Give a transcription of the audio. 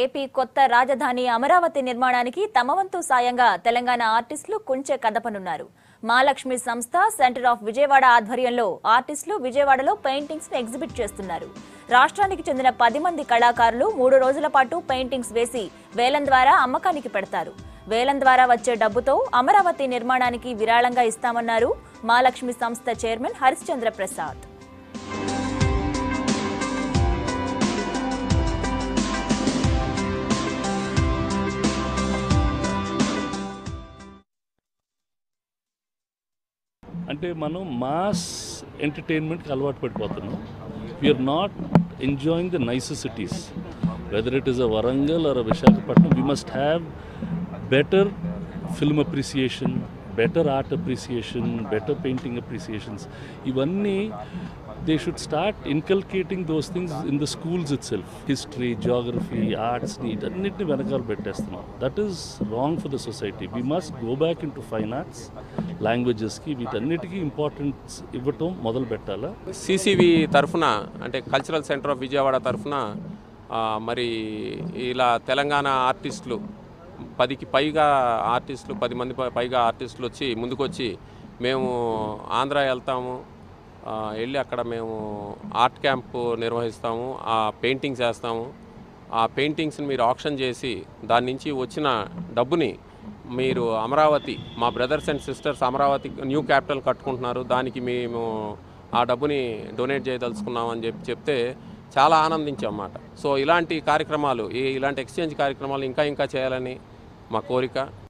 AP కొత్త రాజధాని అమరావతి నిర్మాణానికి తమవంతు సాయంగా తెలంగాణ ఆర్టిస్టులు కుంచె కదపనున్నారు. మాలక్ష్మి సంస్థ సెంటర్ ఆఫ్ విజయవాడ ఆధ్వర్యంలో ఆర్టిస్టులు విజయవాడలో పెయింటింగ్స్ ను ఎగ్జిబిట్ చేస్తున్నారు. రాష్ట్రానికి చెందిన 10 మంది కళాకారులు 3 రోజుల పాటు పెయింటింగ్స్ వేసి వేలం ద్వారా అమ్మకానికి పెడతారు. వేలం ద్వారా వచ్చే డబ్బుతో అమరావతి నిర్మాణానికి విరాళంగా ఇస్తామన్నారు మాలక్ష్మి సంస్థ చైర్మన్ హరిశ్చంద్ర ప్రసాద్. అంటే మనం మాస్ ఎంటర్టైన్మెంట్కి అలవాటు పడిపోతున్నాం. We are not enjoying the necessities, whether it is a Warangal or a Visakhapatnam. We must have better film appreciation, better art appreciation, better painting appreciations. ఇవన్నీ they should start inculcating those things in the schools itself. History, geography, arts, need anitni venakal pettestunnaru. That is wrong for the society. We must go back into fine arts, languages ki vitannitiki importance ivvatam modalu pettala. CCV Tarfuna ante Cultural Centre of Vijayawada Tarfuna mari ila Telangana artistlu 10 ki paiga artistlu 10 mandi paiga artistlu vachi mundukochi memu Andhra veltamu, వెళ్ళి అక్కడ మేము art camp నిర్వహిస్తాము, ఆ paintings చేస్తాము. ఆ పెయింటింగ్స్ని మీరు auction చేసి దాని నుంచి వచ్చిన డబ్బుని మీరు అమరావతి, మా brothers and sisters Amaravati new capital కట్టుకుంటున్నారు, దానికి మేము ఆ డబ్బుని డొనేట్ చేయదలుచుకున్నామని చెప్తే చాలా ఆనందించాం అన్నమాట. సో ఇలాంటి కార్యక్రమాలు, ఇలాంటి ఎక్స్చేంజ్ కార్యక్రమాలు ఇంకా చేయాలని మా కోరిక.